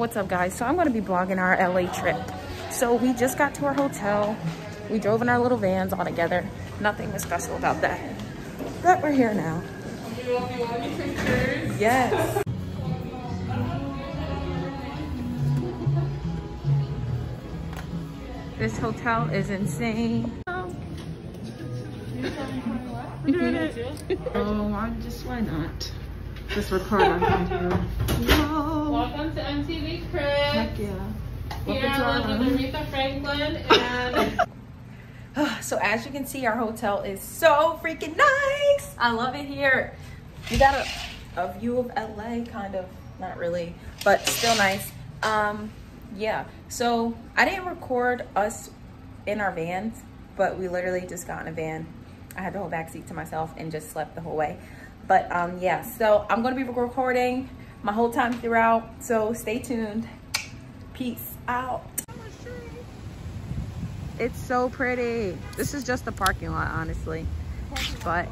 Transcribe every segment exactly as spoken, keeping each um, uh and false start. What's up, guys? So I'm going to be blogging our L A trip. So we just got to our hotel. We drove in our little vans all together. Nothing was special about that. But we're here now. You want, you want any pictures? Yes. This hotel is insane. Oh. I'm doing it. Oh, I just, why not? Just record on video. Whoa. Welcome to M T V Cribs. Heck yeah. Here I live with Aretha Franklin and... So as you can see, our hotel is so freaking nice. I love it here. You got a, a view of L A, kind of, not really, but still nice. Um, yeah, so I didn't record us in our vans, but we literally just got in a van. I had the whole backseat to myself and just slept the whole way. But um, yeah, so I'm gonna be recording my whole time throughout, so stay tuned. Peace out. It's so pretty. This is just the parking lot, honestly, but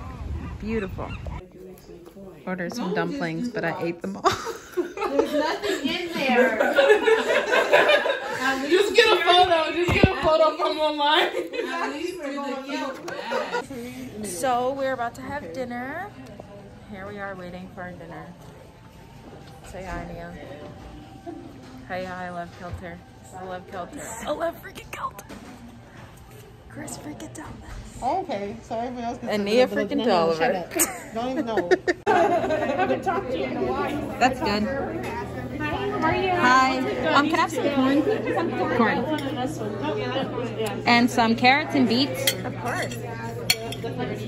beautiful. Ordered some dumplings, but I ate them all. There's nothing in there. Just get a photo. Just get a photo from online. So we're about to have dinner. Here we are waiting for our dinner. Say hi, Nia. Hey, I love Kelter. I love Kelter. I love freaking Kelter. Chris freaking Thomas. Oh, okay, so everybody else can. And Nia freaking Tolliver. Don't even know. I haven't talked to you in a while. That's good. Hi, how are you? Hi. Um, can I have some corn? Some corn. corn. corn. And some carrots and beets. Of course. Let's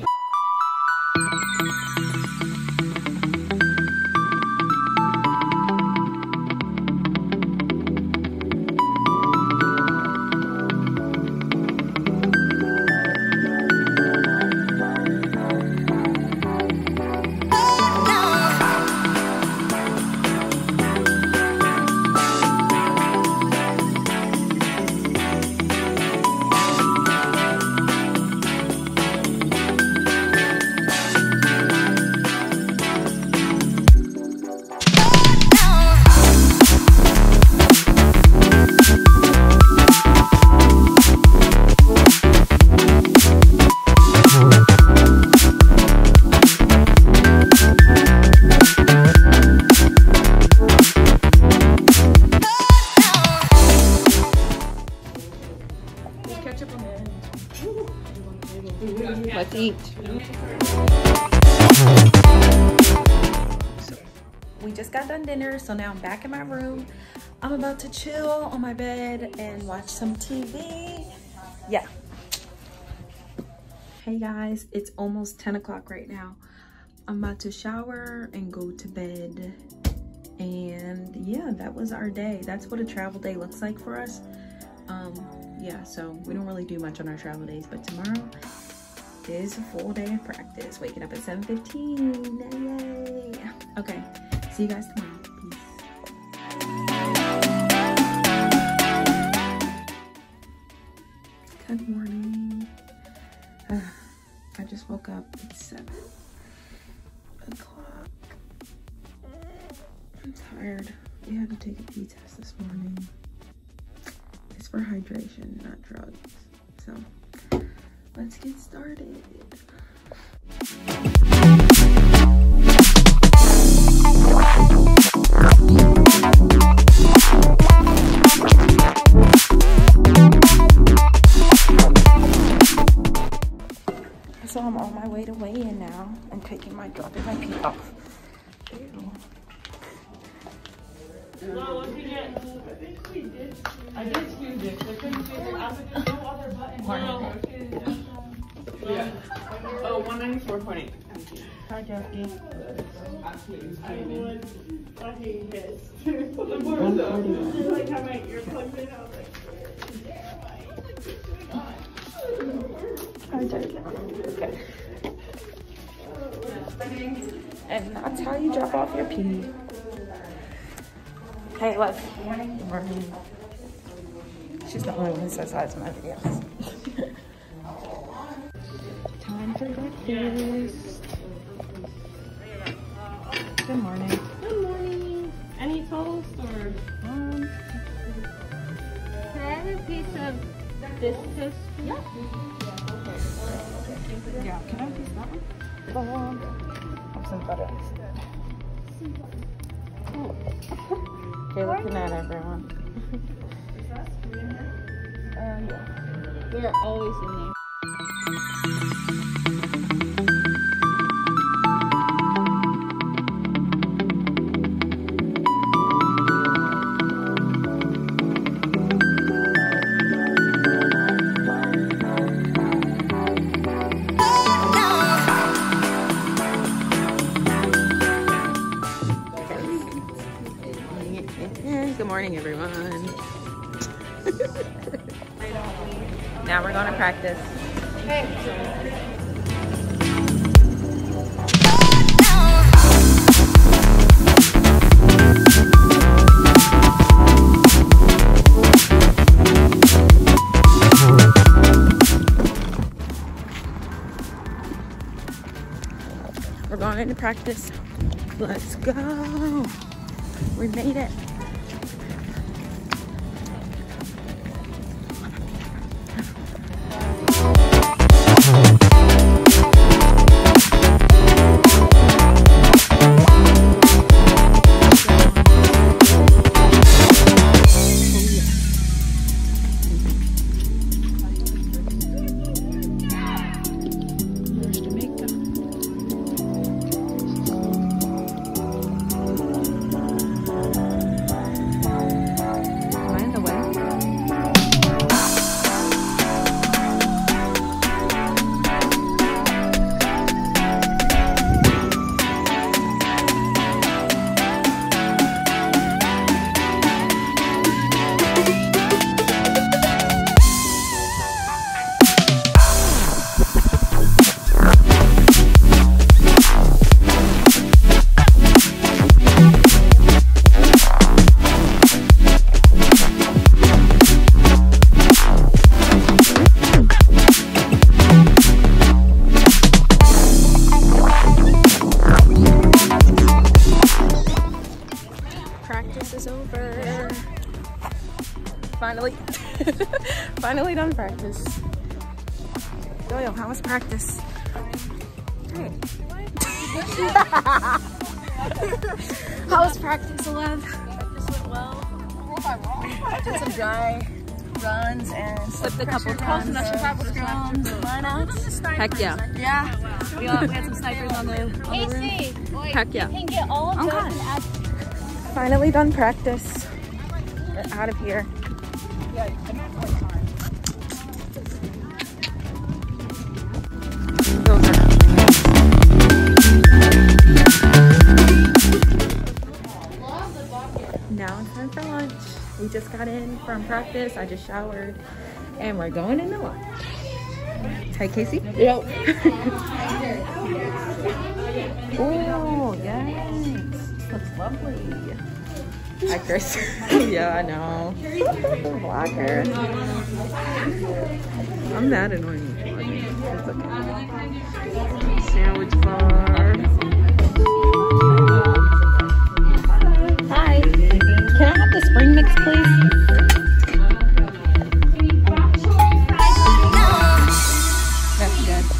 eat. So, we just got done dinner, so now I'm back in my room. I'm about to chill on my bed and watch some T V. Yeah. Hey guys, it's almost ten o'clock right now. I'm about to shower and go to bed. And yeah, that was our day. That's what a travel day looks like for us. Um, yeah, so we don't really do much on our travel days, but tomorrow is a full day of practice. Waking up at seven fifteen. Yay. Okay, see you guys tomorrow. Peace. Good morning. Uh, I just woke up at seven o'clock. I'm tired. We had to take a pee test this morning. It's for hydration, not drugs. So let's get started. So I'm on my way to weigh in now. I'm taking my drop and my pee off. Ew. No, what did we get? I think we did. I did two dicks. I couldn't figure out there's no other button. No. Yeah. Oh, one ninety-four point eight. Hi, Jackie. I hate this. I like how my earplugs in. I was like, I'm joking. Okay. And that's how you drop off your pee. Hey, look. Morning. Morning. She's the only one who says hi to my videos. Time for breakfast. Good morning. Good morning. Any toast or? Um, This is yeah. Okay. Yeah. Can I piece that one? Oh, I'm so butter instead. Okay, looking at everyone. Is that sweet in here? Um, yeah. We are always in there. Morning, everyone. Now we're going to practice. Hey. We're going into practice. Let's go. We made it. Finally, finally done practice. Doyle, how was practice? Great. How was practice, Alev? Practice went well. What am I wrong? Did some dry runs and slipped a couple runs. Heck yeah. Yeah. We, all, we had some snipers on the, on the room. Boy, heck yeah. Can get all oh, God. Finally done practice. We're out of here. Yeah, I mean, it's like hard. Now it's time for lunch. We just got in from practice. I just showered and we're going into lunch. Hi, Casey. Yep. Oh, yes. This looks lovely. Hi, Chris. Yeah, I know. Blocker. I'm that annoying. It's okay. Sandwich bar. Hi. Can I have the spring mix, please? That's good.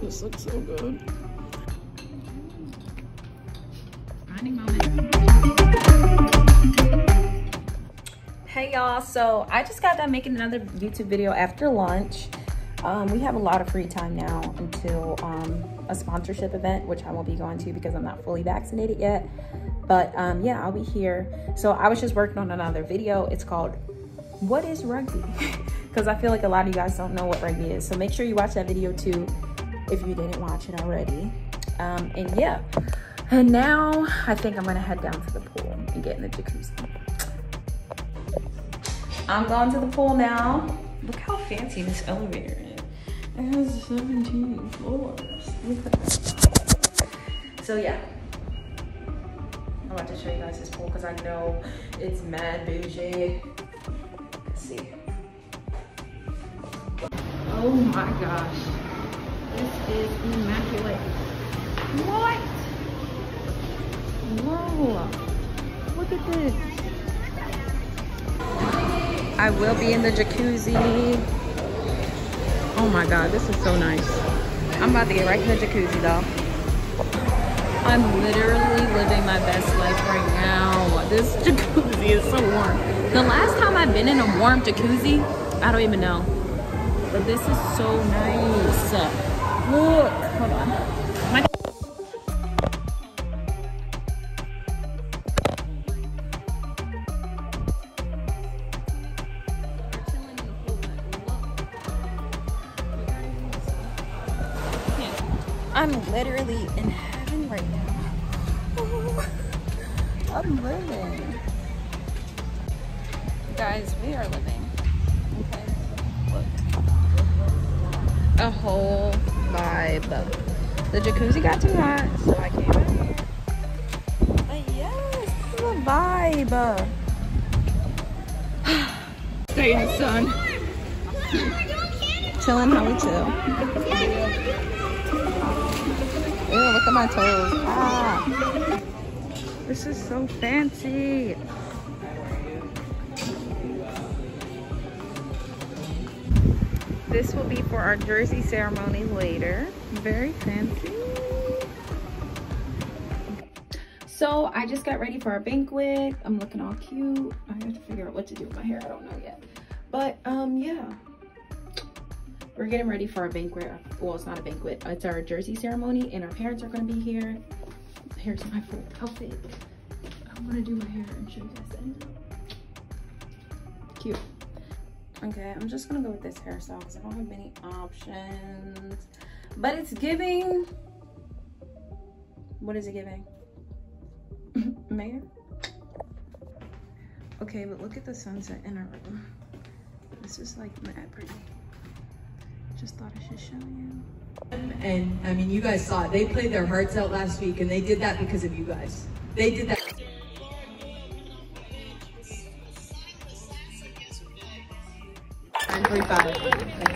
This looks so good. Hey y'all, so I just got done making another YouTube video after lunch. Um, we have a lot of free time now until um, a sponsorship event, which I won't be going to because I'm not fully vaccinated yet. But um, yeah, I'll be here. So I was just working on another video. It's called, What is Rugby? Because I feel like a lot of you guys don't know what rugby is. So make sure you watch that video too, if you didn't watch it already. Um, and yeah, And now I think I'm gonna head down to the pool and get in the jacuzzi. I'm going to the pool now. Look how fancy this elevator is. It has seventeen floors. Look at that. So yeah, I'm about to show you guys this pool because I know it's mad bougie. Let's see. Oh my gosh, this is immaculate. What? Whoa! Look at this. I will be in the jacuzzi. Oh my god, this is so nice. I'm about to get right in the jacuzzi though. I'm literally living my best life right now. This jacuzzi is so warm. The last time I've been in a warm jacuzzi, I don't even know. But this is so nice. Look, hold on. My I'm literally in heaven right now. Oh, I'm living. Guys, we are living. Okay. Look. A whole vibe. The jacuzzi got too hot, so I came out here. But yes, this is a vibe. Stay in the sun. Chilling how we chill. Ew, look at my toes. Ah. This is so fancy. This will be for our jersey ceremony later. Very fancy. So I just got ready for our banquet. I'm looking all cute. I have to figure out what to do with my hair. I don't know yet. But um, yeah. We're getting ready for our banquet. Well, it's not a banquet. It's our jersey ceremony, and our parents are going to be here. Here's my full outfit. I'm going to do my hair and show you guys the end. Cute. Okay, I'm just going to go with this hairstyle because I don't have many options. But it's giving. What is it giving? Mayor? Okay, but look at the sunset in our room. This is like mad pretty. Just thought I should show you. And I mean, you guys saw it. They played their hearts out last week, and they did that because of you guys. They did that. nine forty-five. I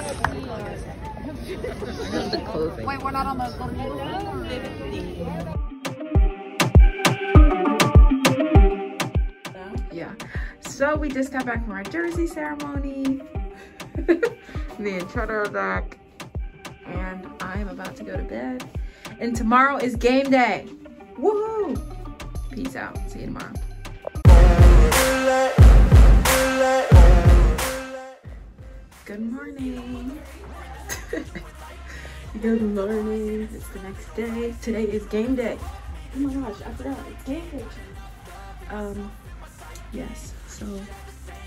got the clothing. Wait, we're not on the. Yeah. So we just got back from our jersey ceremony. Me and Cheddar are back, and I am about to go to bed. And tomorrow is game day. Woohoo! Peace out. See you tomorrow. Good morning. Good morning. It's the next day. Today is game day. Oh my gosh, I forgot. It's game day. Um, yes. So.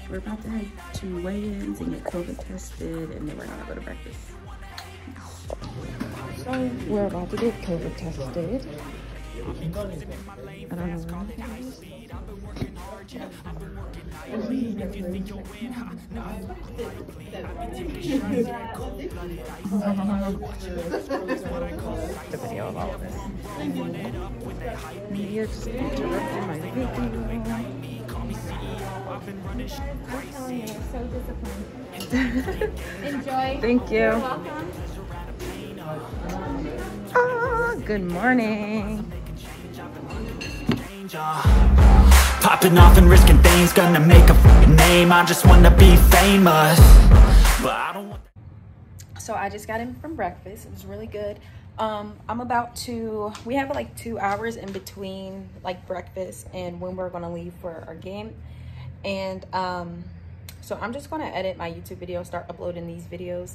We're about to head to weigh-ins and get COVID tested, and then we're gonna go to breakfast. So we're about to get COVID tested. I don't know the video of all of this. Media just interrupted my video. I've been running crazy. I'm so disappointed. Enjoy. Thank you. You're welcome. Oh, good morning. Popping off and risking things, gonna make a name. I just wanna be famous. But I don't want. So I just got in from breakfast. It was really good. Um, I'm about to, we have like two hours in between like breakfast and when we're going to leave for our game. And, um, so I'm just going to edit my YouTube video, start uploading these videos,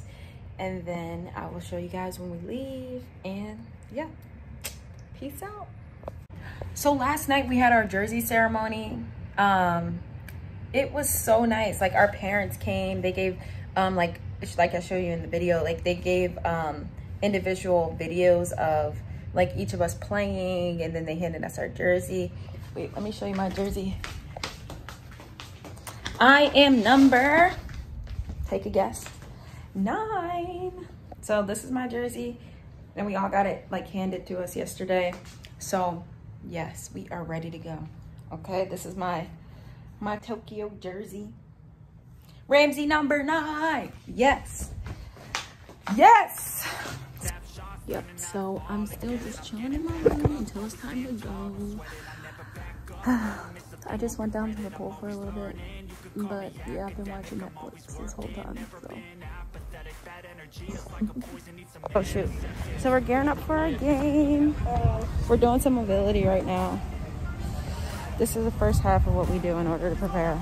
and then I will show you guys when we leave. And yeah, peace out. So last night we had our jersey ceremony. Um, it was so nice. Like our parents came, they gave, um, like, like I show you in the video, like they gave, um, individual videos of like each of us playing, and then they handed us our jersey. Wait, let me show you my jersey. I am number, take a guess, nine. So this is my jersey, and we all got it like handed to us yesterday. So yes, we are ready to go. Okay, this is my my Tokyo jersey. Ramsey number nine. Yes. Yes. Yep, so I'm still just chilling in my room until it's time to go. I just went down to the pool for a little bit, but yeah, I've been watching Netflix this whole time, so. Oh shoot. So we're gearing up for our game. We're doing some mobility right now. This is the first half of what we do in order to prepare.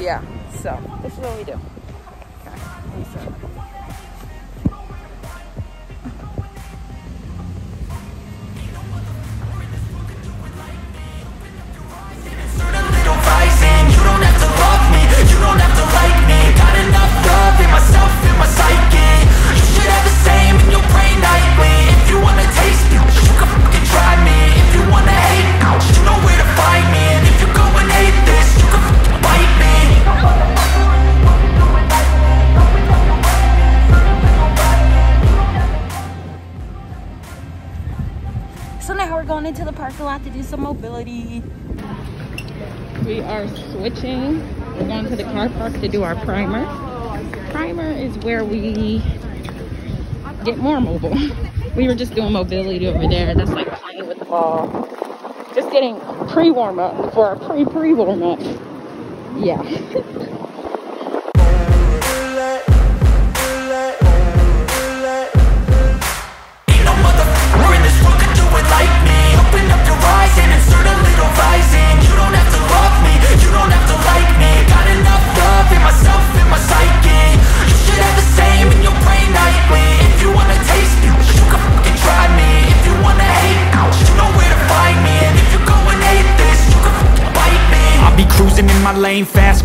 Yeah, so this is what we do. Okay, so. Into the parking lot to do some mobility. We are switching. We're going to the car park to do our primer. Primer is where we get more mobile. We were just doing mobility over there. That's like playing with the ball. Just getting pre-warm up before our pre-pre-warm up. Yeah. Fast,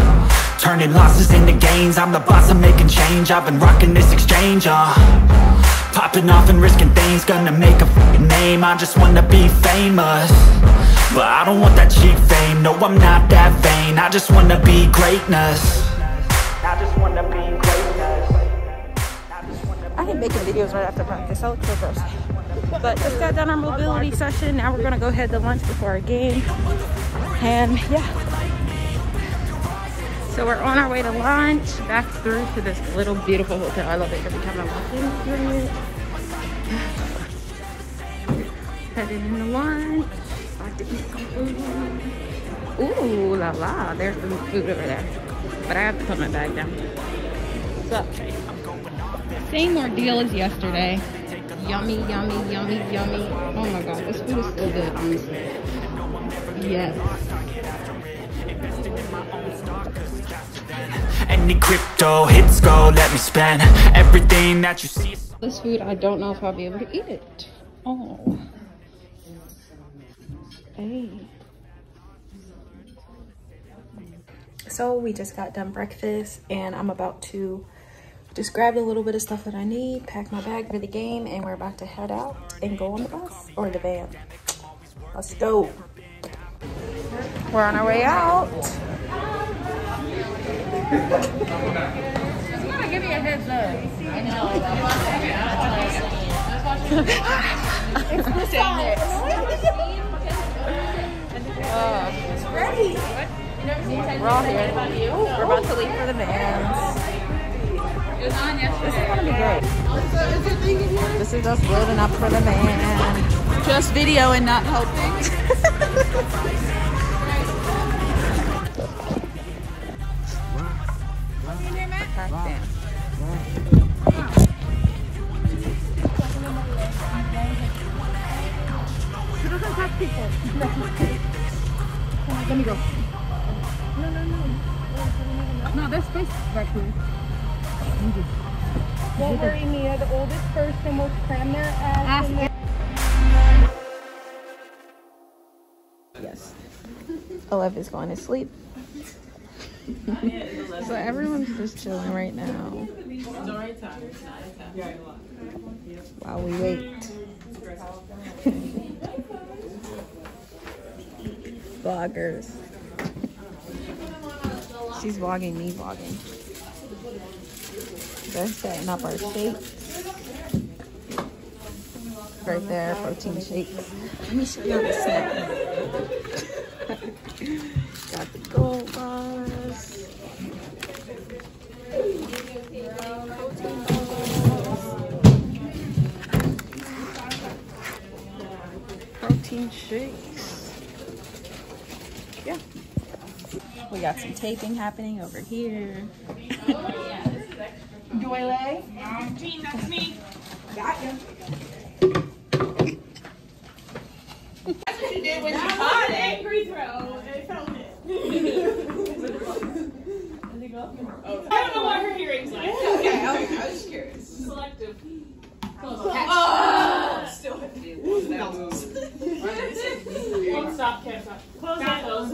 turning losses into gains, I'm the boss, I'm making change. I've been rocking this exchange, uh popping off and risking things. Gonna make a f***ing name, I just wanna be famous. But I don't want that cheap fame, no I'm not that vain. I just wanna be greatness. I just wanna be greatness. I've been making videos right after practice, I look so gross. But just got done our mobility session, now we're gonna go head to lunch before our game. And yeah. So we're on our way to lunch, back through to this little beautiful hotel. I love it every time I walk in through it. Heading into lunch. About to eat some food. Ooh la la, there's some food over there. But I have to put my bag down. So, same ordeal as yesterday. Yummy, yummy, yummy, yummy. Oh my god, this food is so good, honestly. Yes. Any crypto hits go, let me spend everything that you see. This food, I don't know if I'll be able to eat it. Oh. Hey. So we just got done breakfast and I'm about to just grab a little bit of stuff that I need, pack my bag for the game, and we're about to head out and go on the bus or the van. Let's go. We're on our way out. She's gonna give me a heads up. Ready. We're all here. We're about to leave for the vans. This is gonna be great. This is us loading up for the van. Just video and not helping. people. Come on, let me go. No, no, no. No, there's space back here. Don't worry, Mia. The oldest person will cram their ass in there. Yes. Elev is going to sleep. So everyone's just chilling right now. Story time. While we wait. Vloggers. She's vlogging me vlogging. They're setting up our shakes. Right there, protein shakes. Let me show y'all the snack. Got the gold bars. Protein shakes. Yeah. We got some taping happening over here. Do I lay? Gene, that's me. Got you. That's what you did when you caught it. Free throw. It felt it. I don't know what her hearing's like. Okay, okay, I was just curious. Selective. Oh! Still have to do one. Stop, can't stop. Close that nose.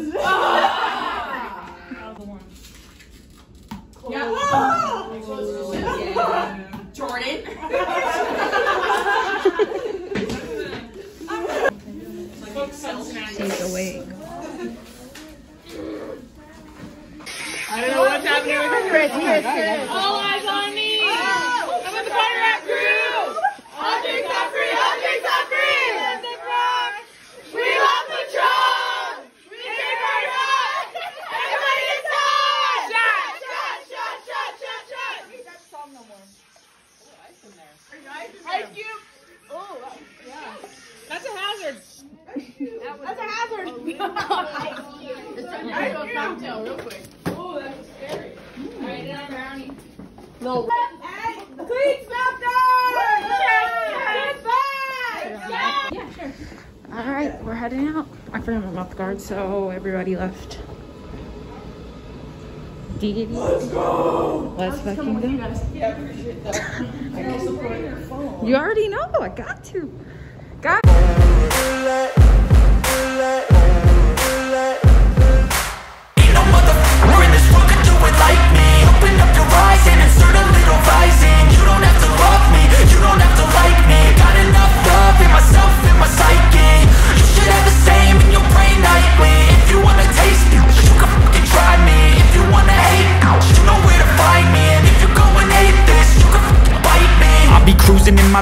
Yeah. Jordan. She's awake. I don't know what's happening with Chris. Chris, Chris. All eyes on me. Oh, I'm at the corner at crew. All drinks are free. All drinks are free. We love the drug. We take our shot. Everybody is hot. Shot, shot, shot, shot, shot, shot. We got some no more. Oh, ice in there. Ice cube. Oh, yeah. That's a hazard. That's a hazard. It's trying to go cocktail real quick. That was scary. Mm. Alright, then I'm brownie. No. Hey, please stop that! Get back! Yeah, yeah sure. Alright, we're heading out. I forgot my mouth guard, so everybody left. Let's go! Let's fucking go. Yeah, I appreciate that. I can support your phone. You already know. I got to. Got to. Like me, open up your eyes and insert a little rising. You don't have to love me, you don't have to like me. Got enough love in myself, in my psyche. You should have the same in your brain nightly. If you wanna taste me, you can fucking try me. If you wanna hate, you know where to find me. And if you go and hate this, you can fucking bite me. I'll be cruising in my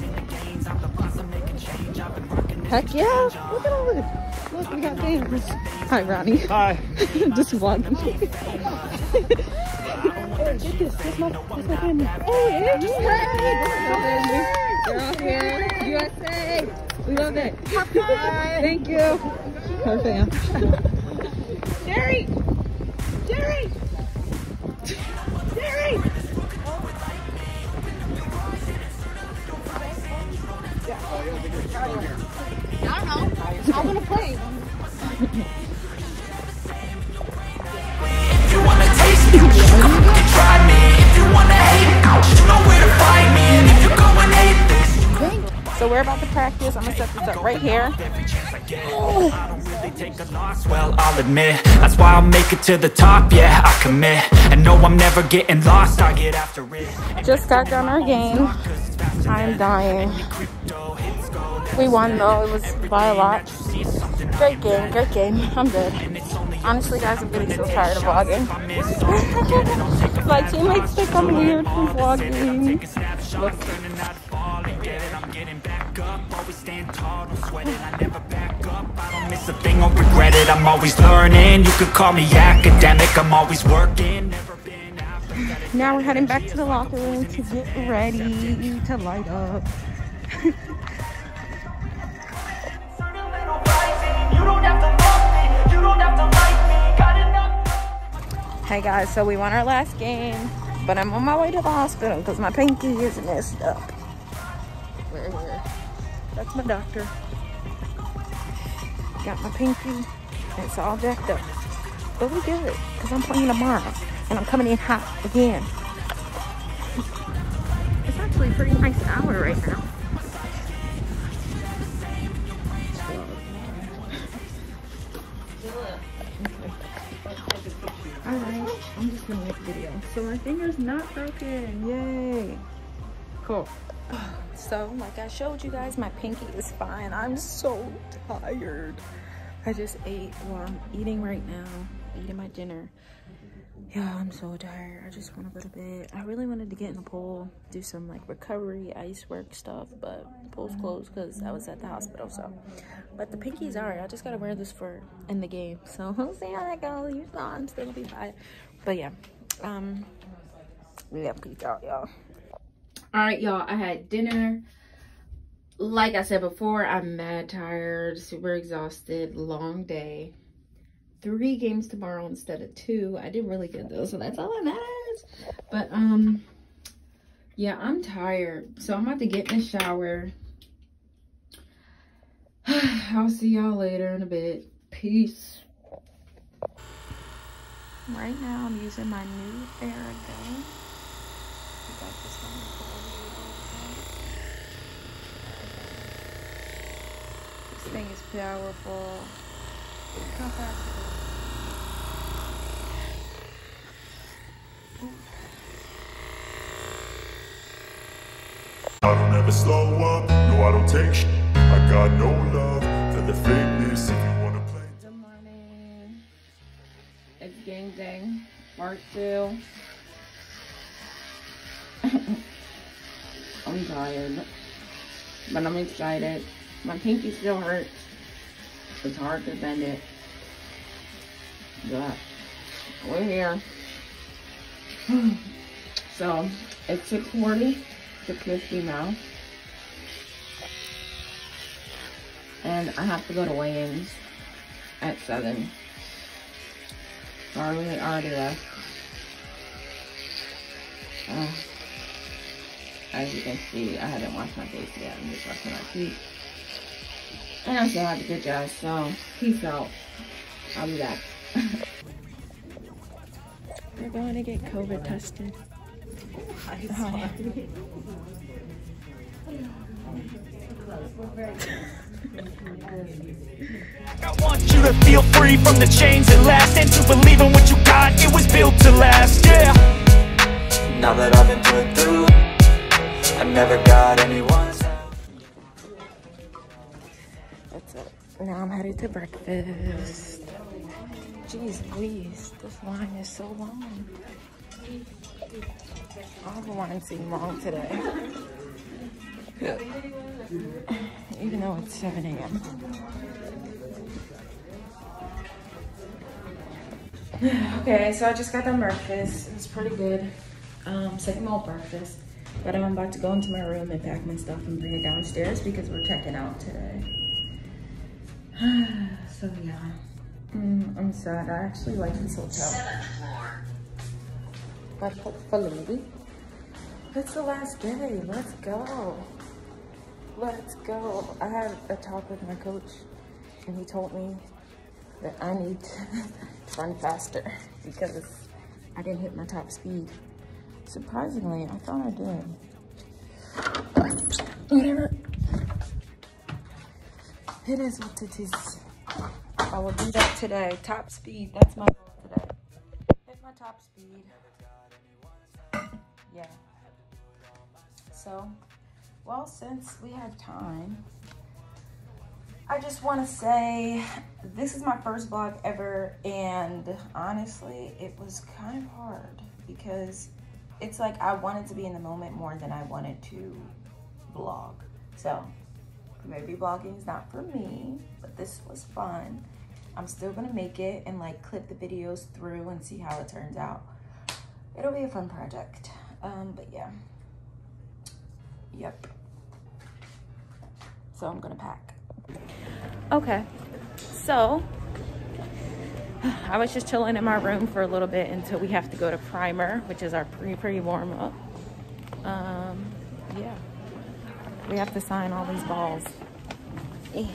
into gains, I'm the boss, I'm making change. I've been rocking this. Heck yeah, look at all this. Look, we got things. Hi, Ronnie. Hi. Just vlogging. Hey, get this. That's my, that's my family. Oh, yeah. Hey. They're all here. U S A. We love it. Hi. Thank you. Her fam. Jerry. Jerry. Jerry. I don't know. I want to play. If you want to taste me, you can try me. If you want to hate me, you know where to find me. And if you go and hate this. So we're about to practice. I'm going to set this up right here. Oh. I don't really take a loss, well, I'll admit. That's why I'll make it to the top, yeah, I commit. And no, I'm never getting lost, I get after it. Just got done our game. I'm dying. We won though, it was by a lot. Great game, great game. I'm good. Honestly guys, I'm getting so tired of vlogging. My teammates think I'm weird from vlogging. Look. back up, always stand tall, don't sweat it, I never back up, I don't miss a thing, don't regret it, I'm always learning, you could call me academic, I'm always working, never been out. Now we're heading back to the locker room to get ready to light up. Hey guys, so we won our last game, but I'm on my way to the hospital because my pinky is messed up. We're here. That's my doctor. Got my pinky. It's all jacked up. But we did it because I'm playing tomorrow and I'm coming in hot again. It's actually a pretty nice hour right now. Alright, I'm just gonna make a video. So my finger's not broken. Yay. Cool. So like I showed you guys, my pinky is fine. I'm so tired. I just ate. Well, I'm eating right now. Eating my dinner. Yeah, I'm so tired. I just want to go to bed. I really wanted to get in the pool, do some like recovery, ice work stuff, but the pool's closed because I was at the hospital, so. But the pinky's alright. I just gotta wear this for in the game, so we'll see how that goes. You know, I'm still gonna be fine. But yeah, um, yeah, peace out, y'all. Alright, y'all, I had dinner. Like I said before, I'm mad tired, super exhausted, long day. Three games tomorrow instead of two. I did really good though, so that's all that matters. But um yeah, I'm tired, so I'm about to get in the shower. I'll see y'all later in a bit. Peace. Right now I'm using my new Airgo. I got this one. This thing is powerful. Compact. I don't ever slow up, no I don't take sh I got no love for the fakeness if you wanna play. Good morning. It's Gang Day, Markville. I'm tired, but I'm excited. My pinky still hurts. It's hard to bend it. But we're here. So it's six forty. The fifty now, and I have to go to weigh-ins at seven. So I really already left. Uh, as you can see, I haven't washed my face yet. I'm just washing my feet, and I still have to get dressed. So peace out. I'll be back. We're going to get COVID tested. I want you to feel free from the chains at last, and to believe in what you got, it was built to last, yeah. Now that I've been put through, I never got anyone's help. What's up? Now I'm headed to breakfast. Jeez Louise, this line is so long. All the lines seem long today. Even though it's seven A M Okay, so I just got done breakfast. It was pretty good. Um, same old breakfast. But I'm about to go into my room and pack my stuff and bring it downstairs because we're checking out today. So yeah. Mm, I'm sad. I actually like this hotel. But hopefully, it's the last day. Let's go. Let's go. I had a talk with my coach, and he told me that I need to run faster because I didn't hit my top speed. Surprisingly, I thought I did. But whatever. It is what it is. I will do that today. Top speed. That's my goal today. Hit my top speed. Yeah. So, well, since we had time, I just want to say this is my first vlog ever, and honestly, it was kind of hard because it's like I wanted to be in the moment more than I wanted to vlog. So, Maybe vlogging is not for me, but this was fun. I'm still gonna make it and like clip the videos through and see how it turns out. It'll be a fun project. Um, but yeah, yep. So I'm gonna pack. Okay, so I was just chilling in my room for a little bit until we have to go to primer, which is our pre pre warm up. Um, yeah, we have to sign all these balls. Eh.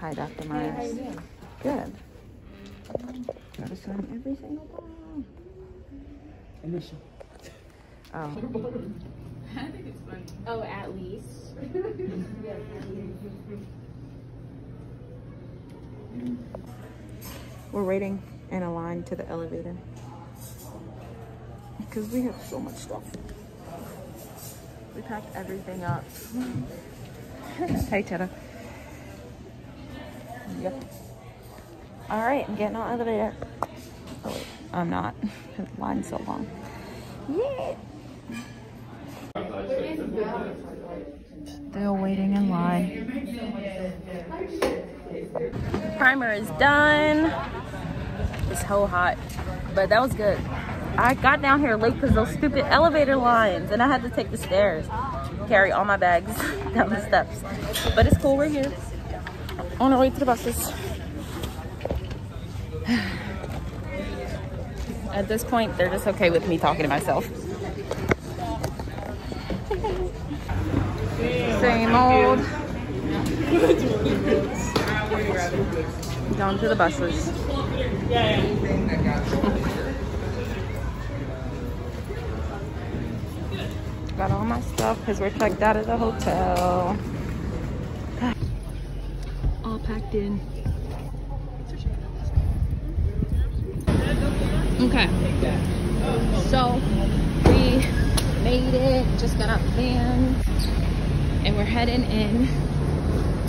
Hi, Doctor Myers. Hey, how you doing? Good. Gotta sign every single ball. Initial. Oh. I think it's funny. Oh, at least. We're waiting in a line to the elevator because we have so much stuff. We packed everything up. Hey, Teta. Yep. All right, I'm getting on the elevator. Oh wait, I'm not. The line's so long. Yeah. Still waiting in line. Primer is done. It's so hot, but that was good. I got down here late because those stupid elevator lines, and I had to take the stairs, carry all my bags down the steps. But it's cool, we're here on our way to the buses. At this point, they're just okay with me talking to myself. Same old. Down to the buses. Got all my stuff because we're checked out of the hotel. All packed in. Okay. So we made it. Just got out of the van. And we're heading in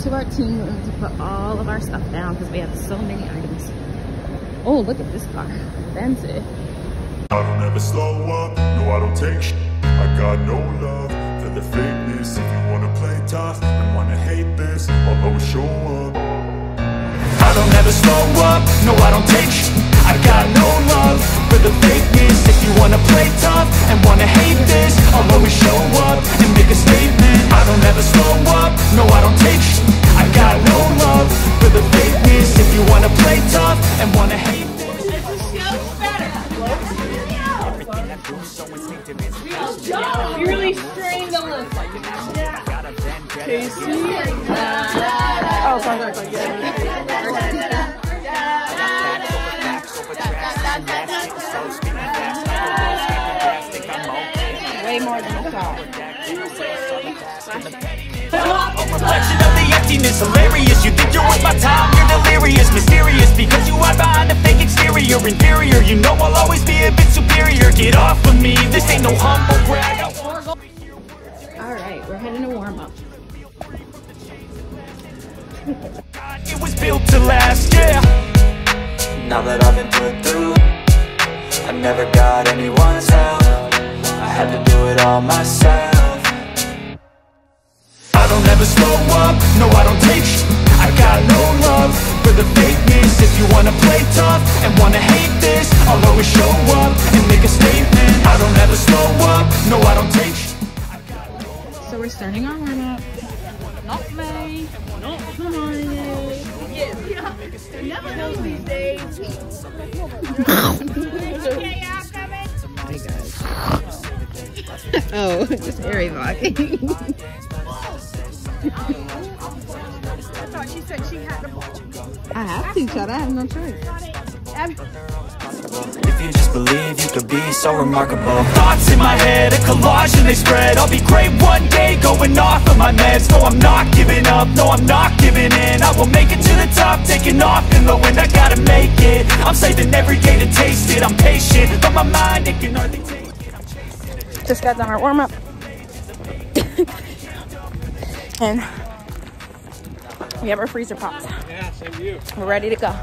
to our team room to put all of our stuff down because we have so many items. Oh, look at this car. Fancy. I don't ever slow up. No, I don't take sh. I got no love for the fakeness. If you want to play tough and want to hate this, I'll always show up. I don't ever slow up. No, I don't take sh. I got no love for the fakeness. If you want to play tough and want to hate this, I'll always show up and make a statement. I don't ever slow up, no I don't take sh. I got no love for the fakeness. If you want to play tough and want to hate this, this feels better. Everything I do so instinctive is real. You really strained the look. Casey. Oh, sorry, sorry, yeah. Way more than a song. A reflection of the emptiness, hilarious. You think you're worth my time, you're delirious. Mysterious, because you are behind a fake exterior. Inferior, you know I'll always be a bit superior. Get off of me, this ain't no humble brag. Alright, we're heading to warm up. It was built to last, yeah. Now that I've been put through, I never got anyone's help. I had to do it all myself. I don't ever slow up, no I don't take sh. I got no love for the fakeness. If you wanna play tough and wanna hate this, I'll always show up and make a statement. I don't ever slow up, no I don't take sh. So we're starting our warm up. Not me, not mine. Yeah, you never know these days. Okay, yeah, I'm coming. Hey guys. Oh, just airy vlogging. I thought she said she had the ball. I have to, shut up. I have no choice. If you just believe, you could be so remarkable. Thoughts in my head, a collage and they spread. I'll be great one day, going off of my meds. No, I'm not giving up, no, I'm not giving in. I will make it to the top, taking off in the wind. I gotta make it, I'm saving every day to taste it. I'm patient, but my mind, it can hardly take it. I'm chasing it. Just got done our warm-up. And we have our freezer pops. Yeah, same to you. We're ready to go.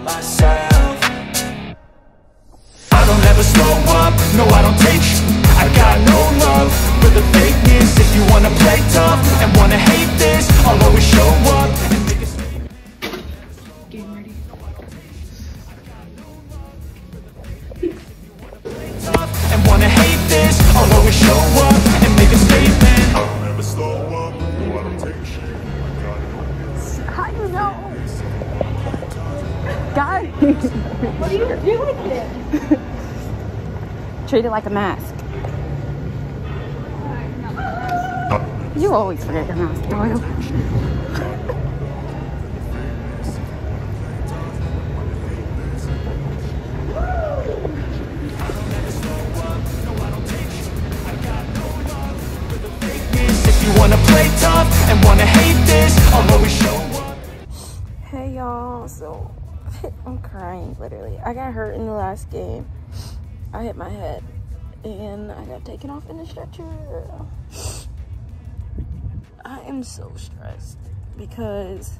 Myself, I don't ever slow up, no I don't take sh. I got no love for the fakeness. If you wanna play tough and wanna hate this, I'll always show up and make a statement. Game ready. If you wanna play tough and wanna hate this, I'll always show up and make a statement. I don't ever slow up, no I don't take shit. I got it. I know. Guys, what are you doing here? Treat it like a mask. You always forget your mask, Doyle. If you wanna play tough and wanna hate this, I'll always show up. Hey y'all, so I'm crying literally. I got hurt in the last game. I hit my head and I got taken off in a stretcher. I am so stressed because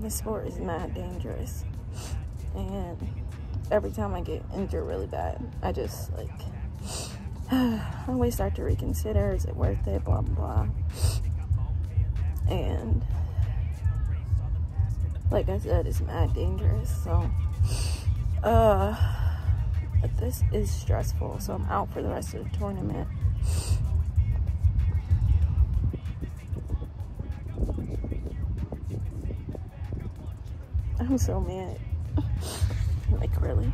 this sport is mad dangerous, and every time I get injured really bad, I just like I always start to reconsider, is it worth it, blah blah blah. And like I said, it's mad dangerous, so uh but this is stressful, so I'm out for the rest of the tournament. I'm so mad. Like, really.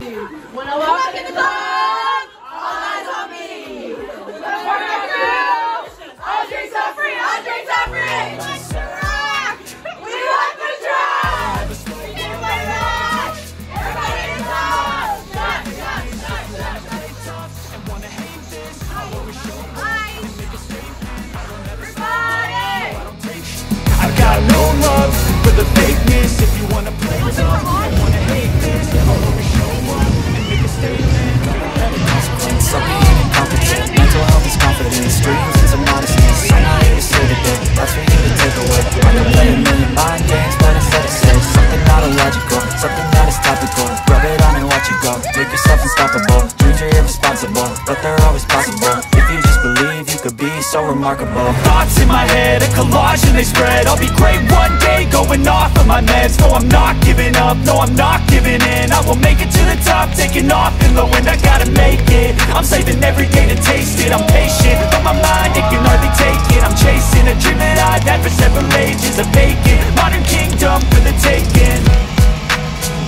When I walk in the club, all eyes on me. When I walk in the club, all drinks are free, all drinks are free. Let's rock! We like to drive! We can play rock! Everybody in the club! Shot, shot, shot, shot, shot, shot. I wanna hate this. I always show up and make a statement. I don't ever stop. I don't take shit. I've got no love for the fake. If you wanna play tough, I wanna hate this. I'll always show up and make a statement. Having consequence, I'm being incompetent. Mental health is confident, street is a modest thing. I'm not here to say that there, that's for you to take away. I can play a million mind games, but instead it's safe. Something not illogical, something that is topical. Rub it on and watch it go. Make yourself unstoppable. Dreams are irresponsible, but they're always possible. If you just believe, you could be so remarkable. Thoughts in my head, a collage and they spread. I'll be great one day, going off of my meds. No, I'm not giving up, no, I'm not giving in. I will make it to the top, taking off in the wind. I gotta make it, I'm saving every day to taste it. I'm patient, but my mind, it can hardly take it. I'm chasing a dream that I've had for several ages. A vacant, modern kingdom for the taking.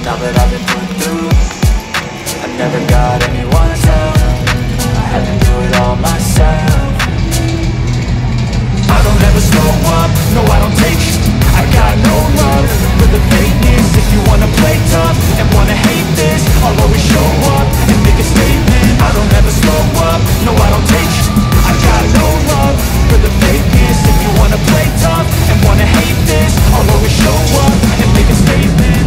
Now that I've been put through, I never got anyone's help. I had to do it all myself. I don't ever slow up, no I don't take shit. I got no love for the fakeness. If you wanna play tough and wanna hate this, I'll always show up and make a statement. I don't ever slow up, no I don't take shit. I got no love for the fakeness. If you wanna play tough and wanna hate this, I'll always show up and make a statement.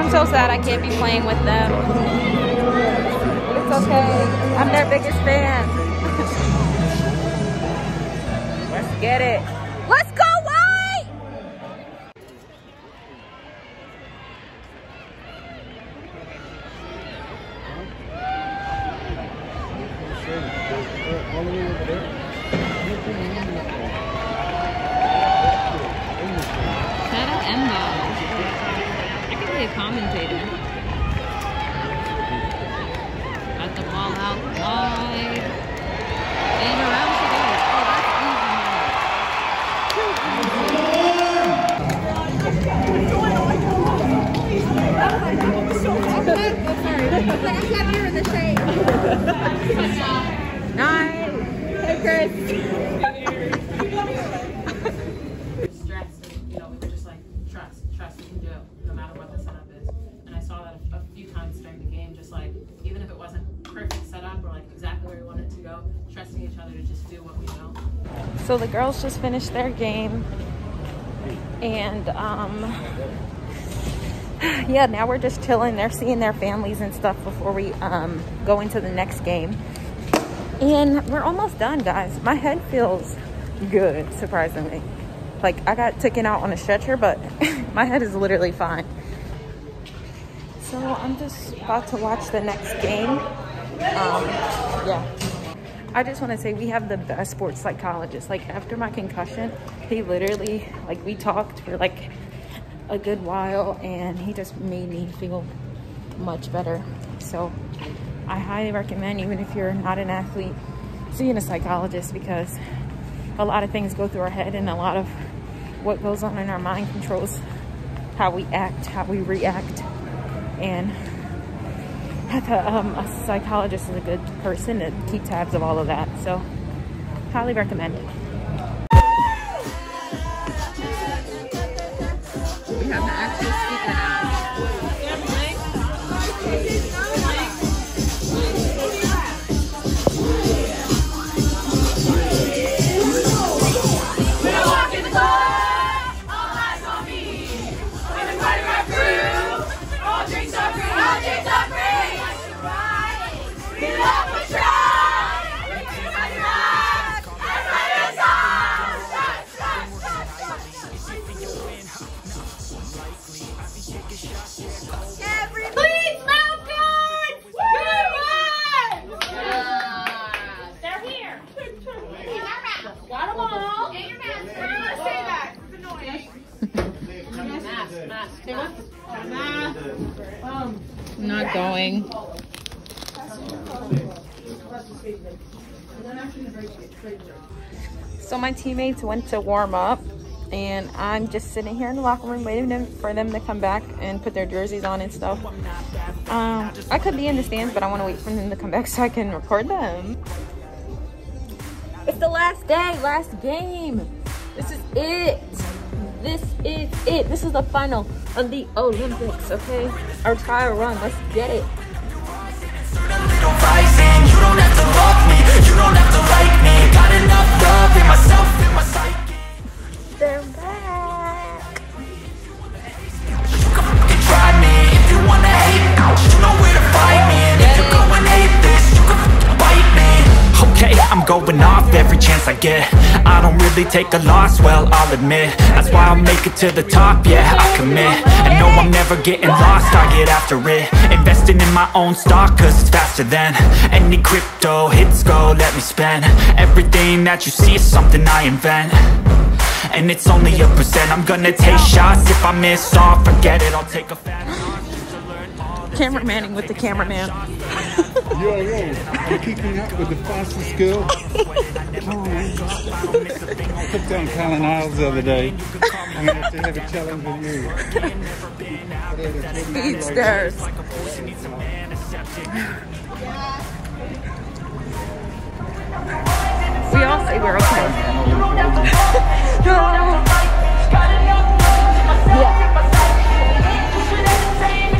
I'm so sad I can't be playing with them. It's okay, I'm their biggest fan. Get it. Let's go, White! Shout out Embo. I could be a commentator. Got the ball out wide. And around. So the girls just finished their game, and um, yeah, now we're just chilling. They're seeing their families and stuff before we um, go into the next game. And we're almost done, guys. My head feels good, surprisingly. Like, I got taken out on a stretcher, but my head is literally fine. So I'm just about to watch the next game. um, yeah. I just want to say we have the best sports psychologist. Like after my concussion, he literally, like we talked for like a good while and he just made me feel much better. So I highly recommend, even if you're not an athlete, seeing a psychologist, because a lot of things go through our head and a lot of what goes on in our mind controls how we act, how we react. And a, um, a psychologist is a good person to keep tabs of all of that. So highly recommend it. We have the actual speaker now. Not going. So my teammates went to warm up and I'm just sitting here in the locker room waiting for them to come back and put their jerseys on and stuff. Um, I could be in the stands, but I want to wait for them to come back so I can record them. It's the last day, last game. This is it. This is it. This is the final of the Olympics, okay? Our trial run. Let's get it. They're back. You can fucking try me if you wanna hate. You know where to find me. And if you're going hate this, you can fucking bite me. Okay, I'm going off every chance I get. I don't really take a loss, well, I'll admit. That's why I'll make it to the top, yeah, I commit. I know I'm never getting lost, I get after it. Investing in my own stock, cause it's faster than any crypto hits go, let me spend. Everything that you see is something I invent, and it's only a percent. I'm gonna take shots, if I miss all, forget it. I'll take a fat cameramanning with the cameraman. Yo, yo, I'm keeping up with the fastest girl. I took down Colin Isles the other day. I'm going to have to have a challenge with you. Speedsters. We all say we're okay. Yeah.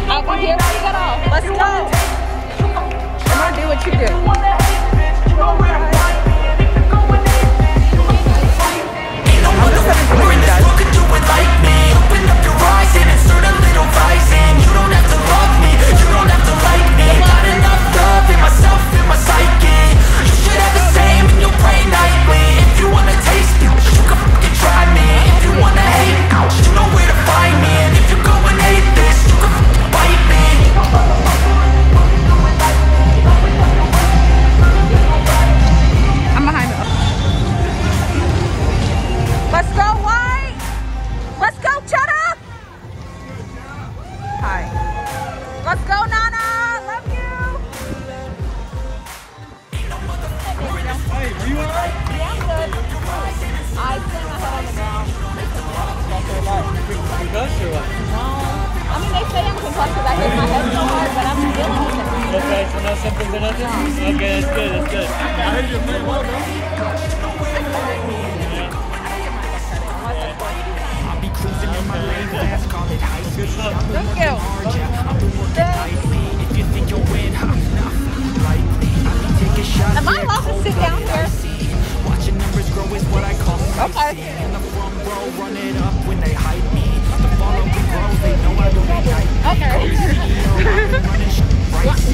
I can hear where you got off. Let's go. I'm gonna do what you do. I'm just gonna do what you guys do. Open up your eyes and insert a little vice in. You don't have to love me, you don't have to like me. Got enough love in myself, in my psyche. You should have the same in your brain nightly. If you wanna taste me, you can fucking try me. If you wanna hate, you know where to find me. And if you go and hate this, you can fucking bite me. Let's go white! Let's go shut up! Hi. Let's go Nana! Love you! Hey, are you alright? Yeah, I'm good. I think I have it now. You got your life? No. I mean, they say I'm concussed because I hit my head so hard, but I'm dealing with it. Okay, so no symptoms or nothing? Okay, that's good, that's good. I heard you play well, bro. Cruising in my lane fast, call it high speed. Thank you. If you think you'll win, I'm not likely. I'll be taking shots. Am I allowed to sit down here? Watching numbers grow is what I call spicy. In the front row, run it up when they hype me. The follow the road, they know I will ignite. Okay.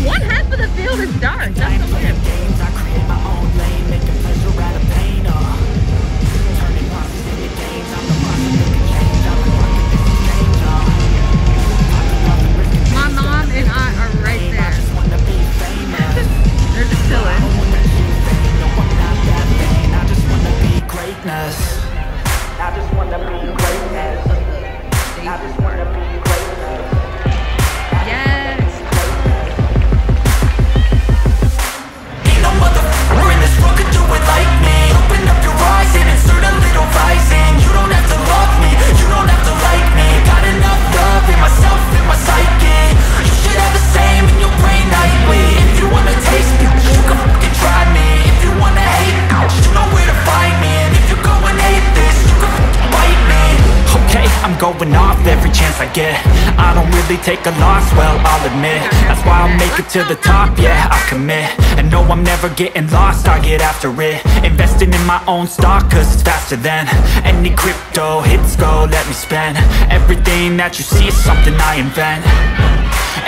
One half of the field is dark. That's so weird. I create my own lane, making pleasure out of pain. Turning monsters into games, I'm the monster. My mom and I are right there. target. I don't really take a loss, well, I'll admit. That's why I'll make it to the top, yeah, I commit. And no, I'm never getting lost, I get after it. Investing in my own stock, cause it's faster than any crypto hits go, let me spend. Everything that you see is something I invent,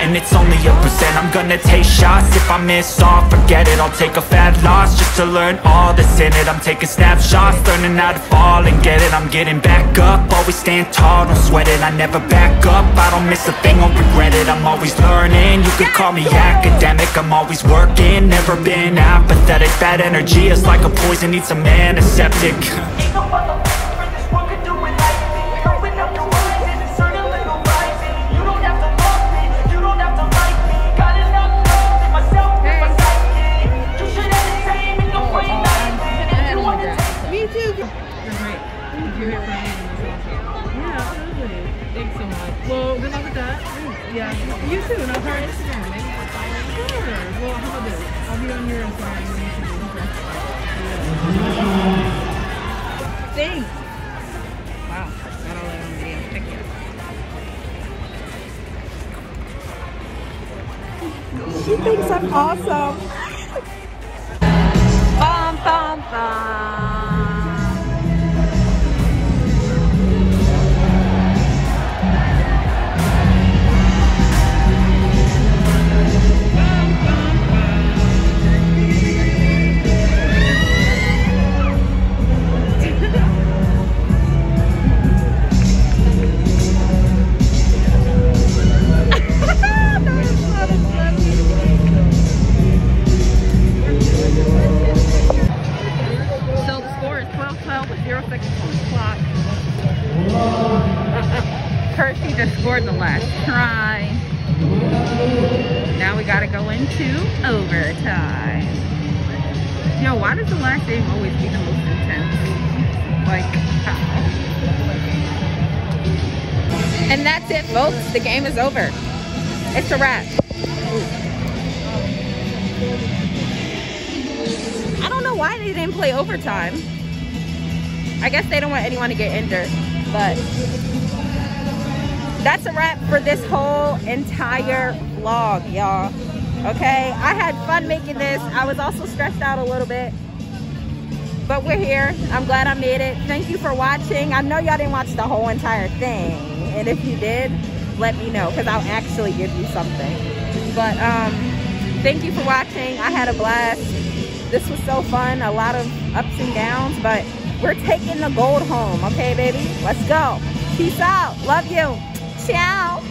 and it's only a percent. I'm gonna take shots. If I miss all, forget it. I'll take a fat loss just to learn all that's in it. I'm taking snapshots, learning how to fall and get it. I'm getting back up, always stand tall, don't sweat it. I never back up, I don't miss a thing, won't regret it. I'm always learning, you could call me academic. I'm always working, never been apathetic. Bad energy is like a poison, needs a man, a septic. Yeah, you too, and I'll try Instagram. Maybe I'll follow you. Sure. Well, how about this? I'll be on your Instagram. Yeah. Thanks. Wow, got all that on video. Thank you. She thinks I'm awesome. Bum, bum, bum. And that's it, folks. The game is over. It's a wrap. I don't know why they didn't play overtime. I guess they don't want anyone to get injured. But that's a wrap for this whole entire vlog, y'all. Okay? I had fun making this. I was also stressed out a little bit. But we're here. I'm glad I made it. Thank you for watching. I know y'all didn't watch the whole entire thing. And if you did, let me know, because I'll actually give you something. But um, thank you for watching. I had a blast. This was so fun. A lot of ups and downs, but we're taking the gold home. Okay, baby? Let's go. Peace out. Love you. Ciao.